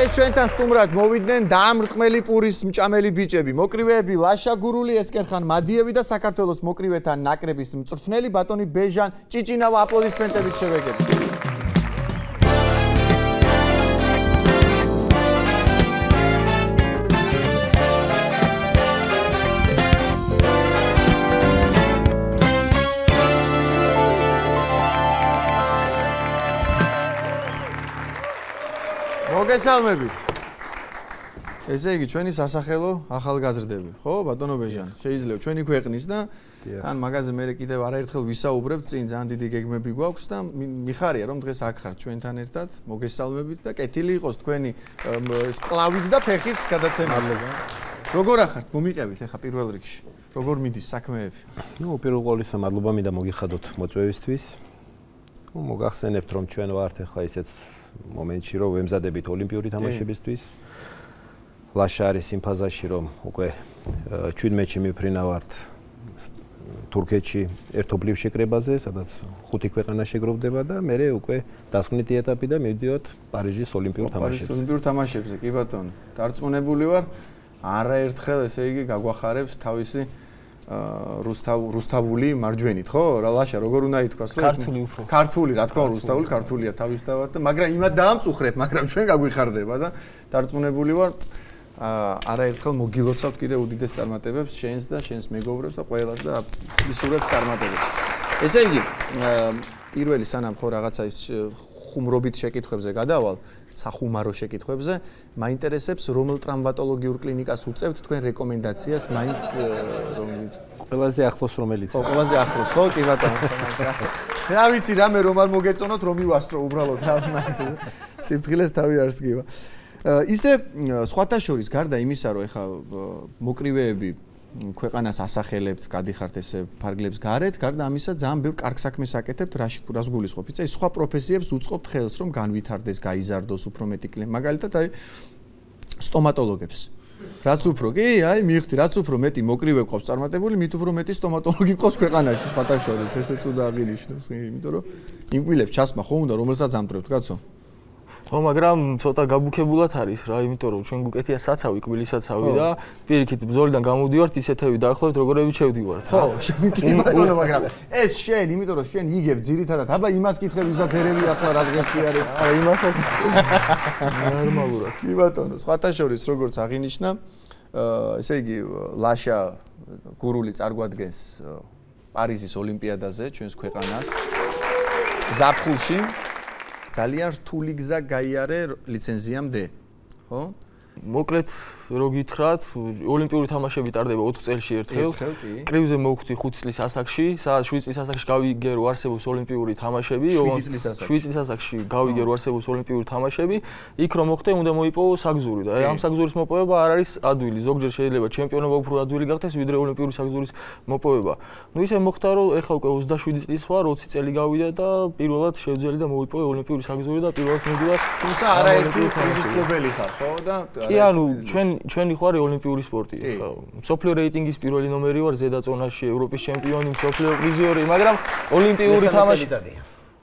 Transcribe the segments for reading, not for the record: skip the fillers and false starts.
Ես չենտան ստումրատ մովիդնեն դամրտմելի պուրիս մճամելի բիճեբի մոկրիվեբի լաշագուրուլի Էսկերխան Մադիևի դա Սակարտելոս մոկրիվետան նակրեբիս մծրթունելի բատոնի բեժան ճիճինավ ապլոդիսմենտები Salmebit. Ezegi çöni sasakhelo akhalgazrdebi. Xo batonobejan. Sheizleo çöni kveqnis da tan magaze mere kidev ara ertxel visaubrebt tsin zan didi gegmebi gvaqs da mikharia rom dges ak khart çventan ertat mogesalmebit da ketili iqos tkveni sklavits da fekhits gadatsemaleba. Rogor akhart momiqebit ekha pirvel rigshi. Rogor midis sakmeebi. Nu pirvel qolisa madloba mida mogikhadot motsvevistvis. Nu mogakhsenebt rom çven vart ekha isets Momentshi rom vemzadebit olimpiuri tamashabistvis Lasharis im fazashi rom ukve 7 metshi mivprinavart Turketshi ertobliv shekrebaze, sadats 5 kveqana shegrovdeba da mere ukve 17 etapi da mividiot Parizhis olimpiur tamashabze. Olimpiur tamashabze ki baton. Dartsmunebuli var araertkhel ese igi gaguakharebs tavisi რუსთავული მარჯვენით ხო? Რა ლაშა როგორ უნდა ითქვას? ქართული უფრო. ქართული, რა თქმა უნდა, რუსთავული ქართულია თავისთავად და მაგრამ იმათ დაამწუხრებ, მაგრამ ჩვენ გაგვიხარდება და დარწმუნებული ვარ არაერთხელ მოგილოცავთ კიდე უდიდეს წარმატებებს შენს და შენს მეგობრებს და ყველას და ისურვებ წარმატებებს. ესე იგი, პირველი სანამ ხო რაღაცა ის ხუმრობით შეკითხებზე გადავალ სახუმარო შეკითხვებზე მაინტერესებს რომელ ტრამვატოლოგიურ კლინიკას უწევთ თქვენ რეკომენდაციას მაინც ყველაზე ახლოს რომელიც ხო ყველაზე ახლოს ხო კი ბატონო რა ვიცი რამე რომ არ მოგეწონოთ რომ ივასწრო უბრალოდ რა მაინც სიფხილეს თავი არ სგივა ისე სხვათაშორის გარდა იმისა რომ ეხა მოკრივეები ქვეყანას ასახელებთ გადიხართ ესე ფარგლებს გარეთ გარდა ამისა ძალიან ბევრ კარგ საქმეს აკეთებთ რაში გურას გულისხმობთ ეს სხვა პროფესიებს უწყობთ ხელს რომ განვითარდეს გაიზარდოს უფრო მეტი კლიმატი მაგალითად აი სტომატოლოგებს რაც უფრო კი აი მივხვდი რაც უფრო მეტი მოკრივე ყავს წარმატებული მით უფრო მეტი სტომატოლოგი ყავს ქვეყანაში სხვათაშორის ესეც უნდა აღინიშნოს იმიტომ რომ იმყვილებს ჩასმა ხო უნდა რომელსაც ამტრებთ კაცო Հո մագրամ ցոտա գաբուքեբուլատ არის რა, იმიტომ որ ჩვენ գուկետია սացավի, կբիլիսացավի და პირიქით ბზოლიდან გამოვდივართ ისეთები დაახლოებით როგორები შევდივართ. Ხო, კი ბატონო, მაგრამ ეს შენ, იმიტომ რომ შენ იგებ ძირითადად, აბა იმას კითხე, ვისაც ერევი ახლა რა დღეში არის. Არა, იმასაც. Нормалურად. Კი ბატონო, სხვათაშორის როგორც აღინიშნა, ესე იგი ლაშა გურული წარგვადგენს პარიზის ოლიმპიადაზე ჩვენს ქვეყანას. ზაფხულში ძალიან რთული გზა გაიარე ლიცენზიამდე, ხო? მოკლედ რომ გითხრათ, ოლიმპიური თამაშები ტარდება 4 წელში ერთხელ. კრივზე მოვხვდი 5 წლის ასაკში, სადაც 7 წლის ასაკში გავიგე რომ არსებობს ოლიმპიური თამაშები, 7 წლის ასაკში გავიგე რომ არსებობს ოლიმპიური თამაშები, იქ რომ მოხდე, უნდა მოიპოვო საგზური და ამ საგზურის მოპოვება არ არის ადვილი, ზოგჯერ შეიძლება ჩემპიონობა უფრო ადვილი გახდეს, ვიდრე ოლიმპიური საგზურის მოპოვება. Ну ისე მოხდა რომ ეხლა უკვე 27 წლის ვარ, 20 წელი გავიდა და პირველად შევძელი და მოვიპოვე ოლიმპიური საგზური და პირველად მივდივარ, თუმცა არაერთი პრიზის მფლობელი ხარ, ხო და ანუ ჩვენი ხوار ოლიმპიური სპორტი. Მსოფლიო რეიტინგის პირველი ნომერი ვარ ზედა ზონაში, ევროპის ჩემპიონი, მსოფლიო პრიზიორი, მაგრამ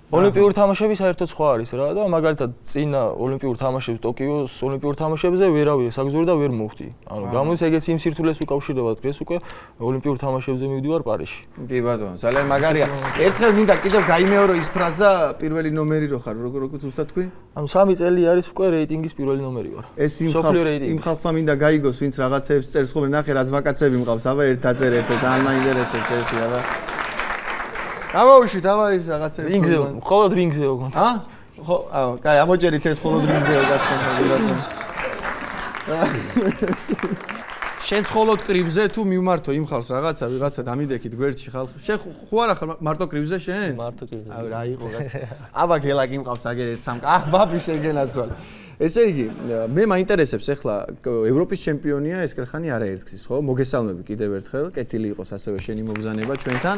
ოლიმპიური თამაშები საერთოდ სხვა არის რა და მაგალითად წინა ოლიმპიურ თამაშებს ტოკიოს ოლიმპიურ თამაშებზე ვერ ავიღე საგზური და ვერ მოვხდი. ანუ გამოდის ეგეც იმ სირთულეს უკავშირდებათ, დღეს უკვე ოლიმპიურ თამაშებზე მივდივარ პარიზში. კი ბატონო, ძალიან მაგარია. ერთხელ მინდა კიდევ გაიმეორო ის ფრაზა, პირველი ნომერი რო ხარ, როგორც უბრალოდ თქვი? ანუ 3 წელი არის უკვე რეიტინგის პირველი ნომერი ვარ. ეს იმ ხალხმა მინდა გაიგოს, ვინც რაღაცებს წერს ხოლმე, ნახე რაც ვაკაცები მყავს, აბა ერთ დაწერეთ, ძალიან მაინტერესებს ერთი აბა. Ამაუში თავის რაღაცები. რინგზე, მხოლოდ რინგზე გქონდა. ა? ხო, კაი, ამოჯერით ეს მხოლოდ რინგზე გასწორებული. შენ მხოლოდ კრივზე თუ მივმართო იმ ხალხს რაღაცა დამიდექით გვერდში ხალხი. შენ ხო არა ხარ მარტო კრივზე შენ? მარტო კრივზე. აი რა იყო გას. აბა გელაკი მყავს აგერ ერთ სამ. აა ბაბი შეგენაცვალე. ესე იგი, მე მაინტერესებს ეხლა ევროპის ჩემპიონია ესკერხანი არაერთგზის, ხო? მოგესალმები კიდევ ერთხელ, კეთილი იყოს ასევე შენი მოგზანება ჩვენთან.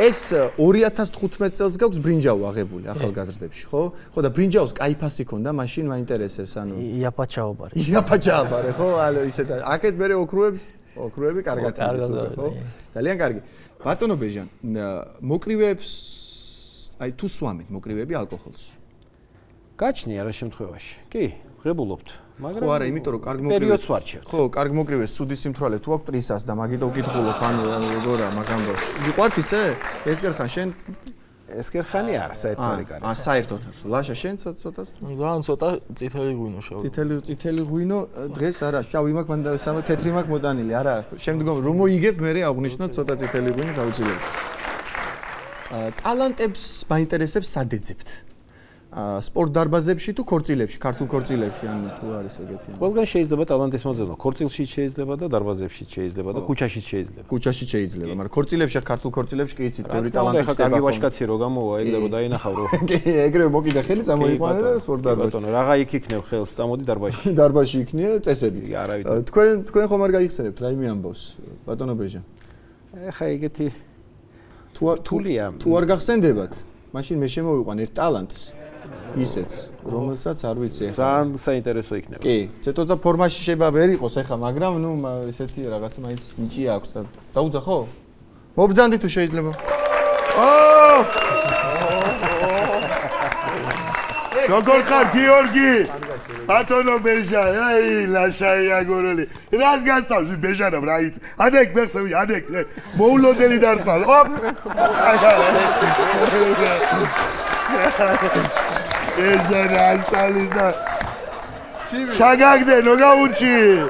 ეს 2015 წელს გაქვს ბრინჯაო აღებული ახალგაზრდებში, ხო? ხო და ბრინჯაოს кайფასი ქონდა, მაშინ მაინტერესებს, ანუ იაპაჩაობარე. იაპაჩაობარე, ხო? ალო ისეთ. აკეთ მე ოქროებს, ოქროები კარგად არის, ხო? ძალიან კარგი. ბატონო ბეჟან, მოკრივეებს აი თუ სვამით მოკრივეები ალკოჰოლს. გაჩნია რა შემთხვევაში? კი, Գրեբուլոպտ։ Մագր։ Խոհարը իմիտորը կարգմոկրիվես։ Խո կարգմոկրիվես սուդի սիմտրալը դու ակտրիսաս դա մագիտոգիտ խոլոփան գորա մականդոշ։ Գիղարտիսը ես գրքան շեն ես գրքանի արա սա էթալի կարա։ Ա սա էթոթը։ Լաշա շեն ցոտած։ Լան ցոտա ցիթելի գույնո շա։ Ցիթելի գույնո դրես արա շավ իմակ մանդա սամ թեթրի իմակ մոտանիլի արա։ Շեմდგომ ռումո իգեբ մերի աղունիշնա ցոտա ցիթելի գույնը դաուցիլի։ Տալանտებს მაინტერესებს სადეძებთ Sport darbazebshi tu kortsilebshi, kartul kortsilebshi an tu aris egeti. Ყველგან შეიძლება ტალანტის მოძებნა. Kortsilში შეიძლება და დარბაზებში შეიძლება და ქუჩაში შეიძლება. ქუჩაში შეიძლება, მაგრამ kortsilebshi და kartul kortsilebshi კი იცით, ბევრი ტალანტი ხდება. კარგი ვაჟკაცი რო გამოვა, ეგრე დაინახავ რო. ეგრე მოკიდა ხელი წამოიყვანე და sport darbazhi. ბატონო, რაღა იქ იქნევ ხელს, წამოდი დარბაზში. დარბაზში იქნია წესებით. არავითარ. თქვენ ხომ არ გაიხსენებთ რაიმე ამბავს, ბატონო ბეჟა. ეხა ეგეთი თუ არ გახსენდებათ, მაშინ მე შემოვიყვან ერთ ტალანტს. Ისეც, რომელსაც არ ვიცი ახლა. Ძალიან საინტერესო იქნება. კი, ცოტა ფორმაში შეიძლება ვერ იყოს ახლა, მაგრამ ნუ ესეთი რაღაცა მაინც ნიჭი აქვს და დაუძახო? მობძანდი თუ შეიძლება. აო! როგორ ხარ გიორგი? ბატონო ბეჟა, აი ლაშაია გორული. რას გასწავლი ბეჟანა ბრაიც? ადეკ მეხსევი, ადეკ. მოულოდელი დარტყა. ოპ! Bejana Salisa. Şagagde noga uçi.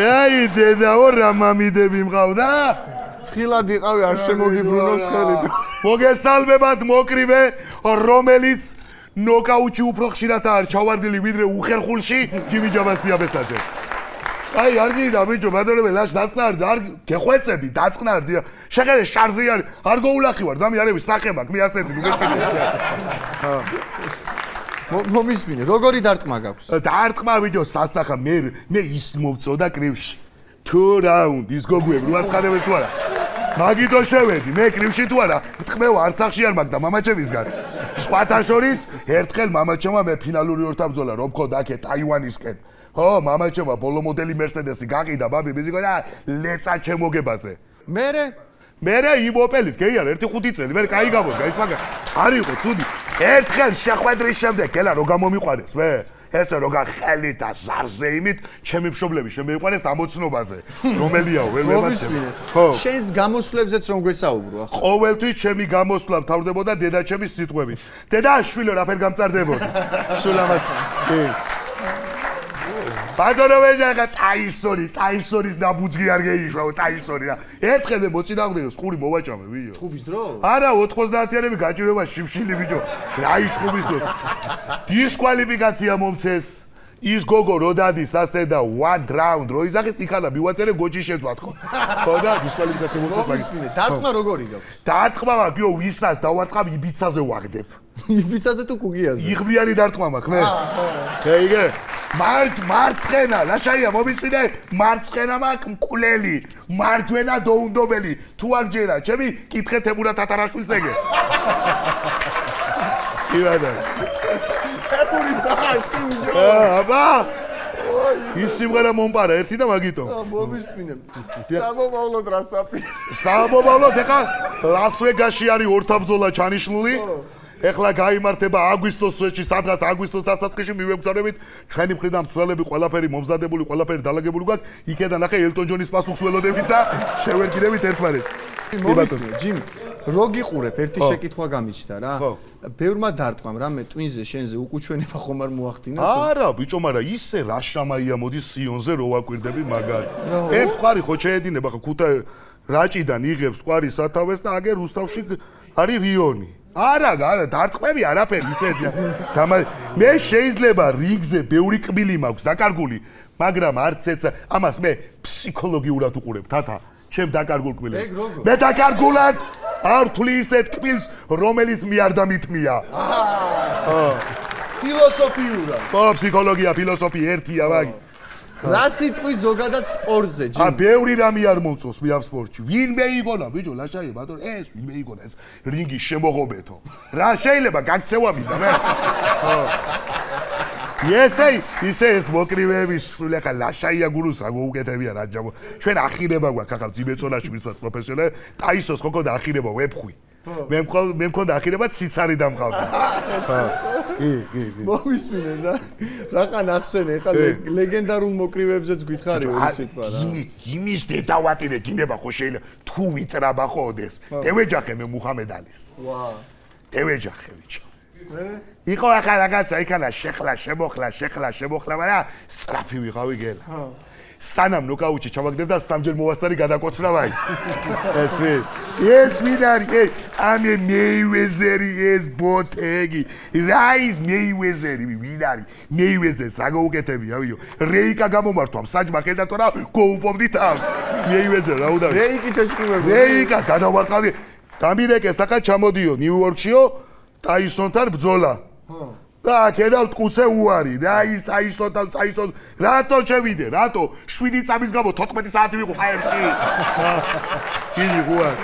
Ey zeda ora mamidebim qavda. Xiladi qavi ar shemogibunos xelid. Mogesalbebat mokrive romelits nokauçi upro xshirat ar çavardili vidre uxerxulshi Jimi Jabasiya besade. Ay argida biço badorebe lash datsnardi ar gexvetsebi datsnardi şeqere şarzi ar ar goulaxivar zami arevi sakhemag mi aseti mugekini. Ha. Momismini rogori dartqma gags. Dartqma biço sastakha me is movtsoda krivshi. Tu round is goguev ruatsqadeve tu ara. Magito shevedi me krivshi tu ara tqmeva artsaqshi ar magda mamachevisgan. Shqvatashvoris ertqel mamachema me finaluri ortabzola rom qoda ke Taiwanisken. Ho, mamacheva bolo modeli Mercedes-i gaqida babi bizigora letsa chemogebase. Mere imopelit geyar 1.5 წელი ვერ кай გამოს გაიცვაგა. არ იყო ცუდი. ერთხელ შეხვედრის შემდეგ ელა რო გამომიყვანეს, ვე? ესე რო გახელი და ზარზე იმით ჩემი მშობლები შემოიყვანეს ამოცნობაზე, რომელიაო ვერ მევაწევი. ხო. შენს გამოსვლებზეც რომ გვესაუბრო ახლა. ყოველთვის ჩემი გამოსვლა თავდებოდა დედაჩემის სიტყვებით. დედა შვილო რაფერ გამწარდებოდა. სულ ამასთან. კი. Բադորով է ջան, Թայսոնից նաբուծի არ գեիշვა, Թայսոնի. Երբեք մե մոծինակներս խուրի մովաճամ է, վիդեո։ Խուբից դրո։ Արա 90-ականები გაჭირება շიმშილი վիդეო. Ռայ խուբից դრო։ Դիսկვალիֆիկացիա მომწეს։ Ის გოგო როდადის ასე და one round რო იძახეს იქანა მივაწერე გოჯი შეძვათ ხო. ხო და დისკვალიფიკაცია მომწეს მაგის. დარტყმა როგორი გაქვს? დარტყმა მაგ იო ვისას დავარტყამ იბიცაზე ვაგდებ. Იბიცაზე თუ კუგიაზე. იღბლიანი დარტყმა მაგ მე. ხე იგი მარცხენა, ლაშაია მომისმინე, მარცხენა მაგ მკვლელი, მარჯვენა დაუნდობელი, თუ არ ჯერა, ჩემი კითხეთ ემურა თათარაშვილს ეგე. ივადა. ემური დაარტყი ვიჯო. აბა. ის სიმღერა მომპარა ერთი და მაგიტო. მომისმინებ. სამომავლოდ რასაფი. სამომავლოდ ეხა ლას-ვეგასში არის ორთაბრძოლა ჩანიშნული. Ეხლა გაიმართება აგვისტოს თვეში, სადღაც აგვისტოს დასაწყისში მივემგზავრებით, ჩვენი მხრიდან მსვლელები ყველაფერი მომზადებული, ყველაფერი დალაგებული გვაქვს. იქიდან ახლა ელტონ ჯონის პასუხს ველოდებით და შევერგილებით ერთმანეთს. მომისმინე, ჯიმ, როგიყურებ, ერთი შეკითხვა გამიჩნდა რა. ბევრმა დარტყამ რა მე ტვინზე შენზე უკუჩვენება ხომ არ მოახდინა? არა, ბიჭო, მაგრამ ისე რა შამაია მოდის სიონზე რო ვაკვირდები მაგარი. ერთყარი ხო შეედინება ხა ქუთა რაჭიდან იღებს ყარის სათავეს და აგერ რუსთავში არის რიონი. არა, დარტყმები არაფერი ისედია. მე შეიძლება რიგზე ბევრი კბილი მაქვს დაკარგული, მაგრამ არც ეცა ამას მე ფსიქოლოგიურად უყურებ, თათა, ჩემ დაკარგულ კბილებს. მე დაკარგულად არ თვლი ისეთ კბილს, რომელიც მე არ დამიტმია. აა. ფილოსოფიურად. ხო, ფსიქოლოგია, ფილოსოფია ერთია, მაგ. რა სიტყვი ზოგადად სპორტზე ჯიმ? ბევრი რამე არ მომწონს მე ამ სპორტში. ვინმე იგონა, ბიჭო, ლაშაია, ბატონო, ეს ვინმე იგონა, ეს რინგი შემოღობეთო. რა შეიძლება გაქცევა მინდა მე? ხო. ისე ეს მოკრივეების სულ ახლა ლაშაია გურუს რა გოუკეთებია რა ჯამო. ჩვენ ახირება გვაქვს ახლა ძიმეწონაში ვიცოთ პროფესიონალი, ტაისოს ხო გქონდა ახირება ვებხვი. მე მქონდა ახირება ციცარი დამყავდა. Մովիս մինեն դա Ռական ախսեն է խալ լեգենդարում մոկրի վեբզեց գույթխարի որսիտ պարա Գիմիս դետավատին է գինեվա խոշել թու վիտրաբախո ոդես Թևեջախ եմ է Մուհամեդ Ալիս Թևեջախ էվիչ Իխո ախարակած այքալա շեխլա վարա սրապի վիխավի գել Սանամ նոկաուչի չավակդև դա սամջել մովաստարի գադակոցրավ այս Ես վինար կեկ ամե մեյվեզերի ես բոտեգի Հայս մեյվեզերի վինարի մեյվեզեր սագա ուկ էտեմի Հեյիկա գամո մարդուամ սանջ մակել դա տորավ կողուպով դիտավ Մեյվեզեր ռահուդավ Հեյիկի տեջքում եմ Հեյիկա գադավարկավի Դամիրեք է սակա չամոդիո նիուորչիո Թայիսոնտար բձոլա Դա կերալ տկուց է ուարի, դա իսկ Թայիսոնտան, Թայիսոն, ռատո չէ վիդե, ռատո, շվինի ծամիս գամո, 14 սաատի միգու խայրքի, հիզիք ուարի,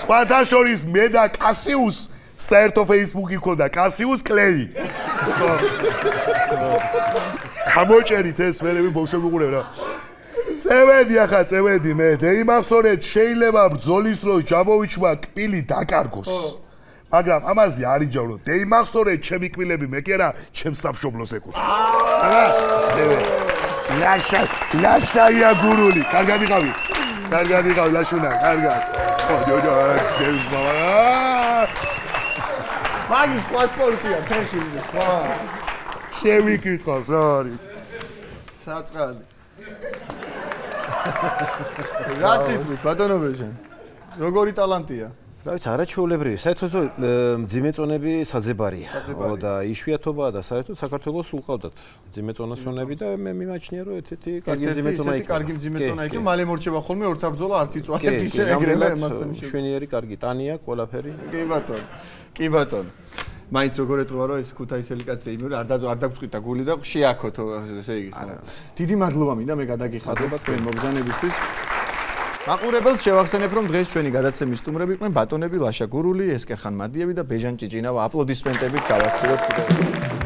սպանտան շորիս մեդա կասիուս սայրտո վեիսպուկի կոնդա, կասիուս կլերի, համոչ էրի տես վերևի բոշե միգուն է վրա, Ծևեդի ախա, ծևեդի մեդ, էի մախսոր էդ շեյլևամ ձոլիսրո ժավովիչմակ պիլի դակարգոս Ագրամ, ամազի արի ճավրո, դե իմ աղսոր է չեմ իկմիլեմի մեկ երա, չեմ սապշոմ լոսեքուս։ Լաշայա գուրուլի, կարգանի գավի, լաշունան, կարգան։ Մագի սպասպորտի եմ, թեր շիրի, սպան։ Չեմ իկիտ խոս, արի։ Սացխալի։ Հասիտ միկ, բատանով էջեն, ռոգորի տալանտի է։ Այս առաջողլեբրի, սայթոց ձիմեծոնեբի սաձեբարի, իշվիատովա դա, սայթոց սակարտողոս սուլխավդատ, ձիմեծոնասոնեբի դա մեմ իմաչներո է, թետի կարգիմ ձիմեծոնայիքը։ Թետի կարգիմ ձիմեծոնայիքը, մալեմ որ չեվա խոլմի որդարբձոլը արցիցուան է դույս է էգրել է մաստանիշ Հակուրեպել շևախսենեպ ռոմ դղեզ չվենի գադացեմ իստումրեպ իրկնեն բատոնեպի լաշակուրուլի, եսկերխան մատիևի դա բեջան չիջինավ ապլոդիսմենտեպի կավացիվոտ կուտեղ։